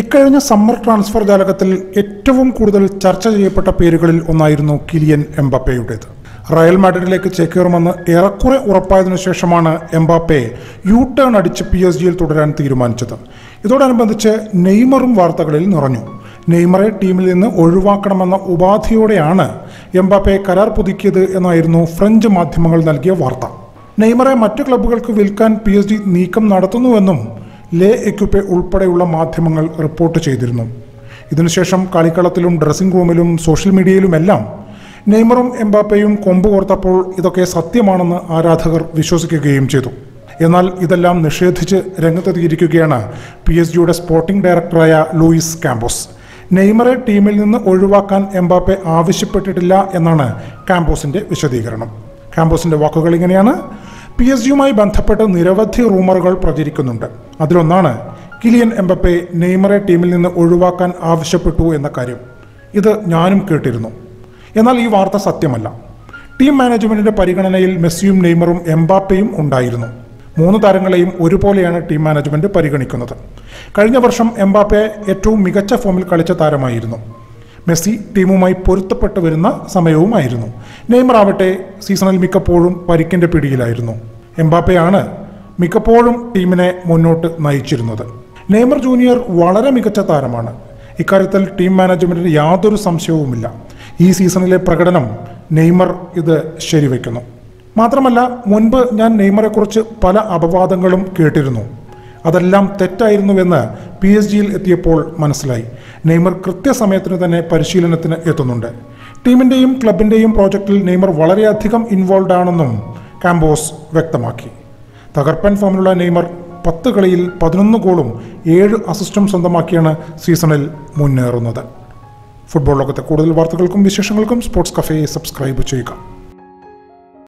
ഇക്കഴിഞ്ഞ summer transfer ജാലകത്തിൽ ഏറ്റവും കൂടുതൽ ചർച്ച ചെയ്യപ്പെട്ട പേരുകളിൽ ഒന്നായിരുന്നു കിലിയൻ എംബാപ്പയുടേത്. റയൽ മാഡ്രിഡിലേക്ക് ചേക്കേറുമെന്ന് ഏറെക്കുറെ ഉറപ്പായതിനു ശേഷമാണ് എംബാപ്പെ യു ടേൺ അടിച്ച് PSG-യിൽ തുടരാൻ തീരുമാനിച്ചത്. ഇതോടനുബന്ധിച്ച് നെയ്മറും വാർത്തകളിൽ നിറഞ്ഞു. നെയ്മറെ ടീമിൽ നിന്ന് ഒഴിവാക്കണമെന്ന ഉപാധിയോടെയാണ് എംബാപ്പെ കരാർ പുതുക്കിയത് എന്നായിരുന്നു ഫ്രഞ്ച് മാധ്യമങ്ങൾ നൽകിയ വാർത്ത. നെയ്മറെ മറ്റു ക്ലബ്ബുകൾക്ക് വിൽക്കാൻ PSG നീക്കം നടത്തുന്നുവെന്നും ലേ എക്യുപ്പെ ഉൾപ്പെടെയുള്ള മാധ്യമങ്ങൾ റിപ്പോർട്ട് ചെയ്തിരുന്നു. ഇതിനുശേഷം കളിക്കളത്തിലും ഡ്രസ്സിംഗ് റൂമിലും സോഷ്യൽ മീഡിയയിലുമെല്ലാം നെയ്മറും എംബാപ്പയും കൊമ്പ് കോർത്തപ്പോൾ ഇതൊക്കെ സത്യമാണെന്ന് ആരാധകർ വിശ്വസിക്കുകയും ചെയ്തു. എന്നാൽ ഇതെല്ലാം നിഷേധിച്ച് രംഗത്തെത്തിയിരിക്കുകയാണ് PSG-യുടെ സ്പോർട്ടിംഗ് ഡയറക്ടറായ ലൂയിസ് കാമ്പോസ്. നെയ്മറെ ടീമിൽ നിന്ന് ഒഴിവാക്കാൻ എംബാപ്പെ ആവശ്യപ്പെട്ടിട്ടില്ല എന്നാണ് കാമ്പോസിൻ്റെ വിശദീകരണം. കാമ്പോസിൻ്റെ വാക്കുകൾ ഇങ്ങനെയാണ്: PSG-യുമായി ബന്ധപ്പെട്ട് നിരവധി റൂമറുകൾ പ്രചരിക്കുന്നുണ്ട്. അതിലൊന്നാണ് കിലിയൻ എംബാപ്പെ നെയ്മറെ ടീമിൽ നിന്ന് ഒഴിവാക്കാൻ ആവശ്യപ്പെട്ടു എന്ന കാര്യം. ഇത് ഞാനും കേട്ടിരുന്നു. എന്നാൽ ഈ വാർത്ത സത്യമല്ല. ടീം മാനേജ്മെൻറ്റിൻ്റെ പരിഗണനയിൽ മെസ്സിയും നെയ്മറും എംബാപ്പയും ഉണ്ടായിരുന്നു. മൂന്ന് താരങ്ങളെയും ഒരുപോലെയാണ് ടീം മാനേജ്മെൻറ്റ് പരിഗണിക്കുന്നത്. കഴിഞ്ഞ വർഷം എംബാപ്പെ ഏറ്റവും മികച്ച ഫോമിൽ കളിച്ച താരമായിരുന്നു. മെസ്സി ടീമുമായി പൊരുത്തപ്പെട്ടു വരുന്ന സമയവുമായിരുന്നു. നെയ്മർ ആവട്ടെ സീസണിൽ മിക്കപ്പോഴും പരിക്കിൻ്റെ പിടിയിലായിരുന്നു. എംബാപ്പയാണ് മിക്കപ്പോഴും ടീമിനെ മുന്നോട്ട് നയിച്ചിരുന്നത്. നെയ്മർ ജൂനിയർ വളരെ മികച്ച താരമാണ്. ഇക്കാര്യത്തിൽ ടീം മാനേജ്മെൻറ്റിന് യാതൊരു സംശയവുമില്ല. ഈ സീസണിലെ പ്രകടനം നെയ്മർ ഇത് ശരിവയ്ക്കുന്നു. മാത്രമല്ല, മുൻപ് ഞാൻ നെയ്മറെക്കുറിച്ച് പല അപവാദങ്ങളും കേട്ടിരുന്നു. അതെല്ലാം തെറ്റായിരുന്നുവെന്ന് PSG-യിൽ എത്തിയപ്പോൾ മനസ്സിലായി. നെയ്മർ കൃത്യസമയത്തിന് തന്നെ പരിശീലനത്തിന് എത്തുന്നുണ്ട്. ടീമിൻ്റെയും ക്ലബിൻ്റെയും പ്രോജക്റ്റിൽ നെയ്മർ വളരെയധികം ഇൻവോൾവ് ആണെന്നും കാമ്പോസ് വ്യക്തമാക്കി. തകർപ്പൻ ഫോമിലുള്ള നെയ്മർ 10 കളിയിൽ 11 ഗോളും 7 അസിസ്റ്റും സ്വന്തമാക്കിയാണ് സീസണിൽ മുന്നേറുന്നത്. ഫുട്ബോൾ ലോകത്തെ കൂടുതൽ വാർത്തകൾക്കും വിശേഷങ്ങൾക്കും സ്പോർട്സ് കഫേ സബ്സ്ക്രൈബ് ചെയ്യുക.